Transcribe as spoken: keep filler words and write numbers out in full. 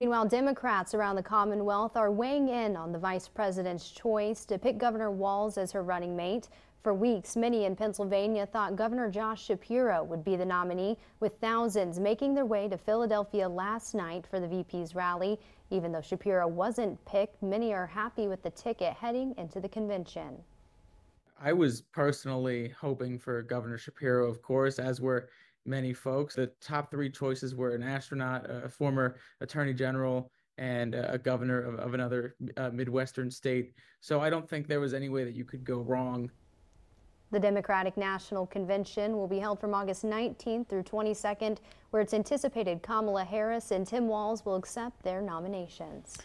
Meanwhile, Democrats around the Commonwealth are weighing in on the vice president's choice to pick Governor Walz as her running mate. For weeks, many in Pennsylvania thought Governor Josh Shapiro would be the nominee, with thousands making their way to Philadelphia last night for the V P's rally. Even though Shapiro wasn't picked, many are happy with the ticket heading into the convention. I was personally hoping for Governor Shapiro, of course, as were many folks. The top three choices were an astronaut, a former attorney general, and a governor of, of another uh, Midwestern state. So I don't think there was any way that you could go wrong. The Democratic National Convention will be held from August nineteenth through twenty-second, where it's anticipated Kamala Harris and Tim Walz will accept their nominations.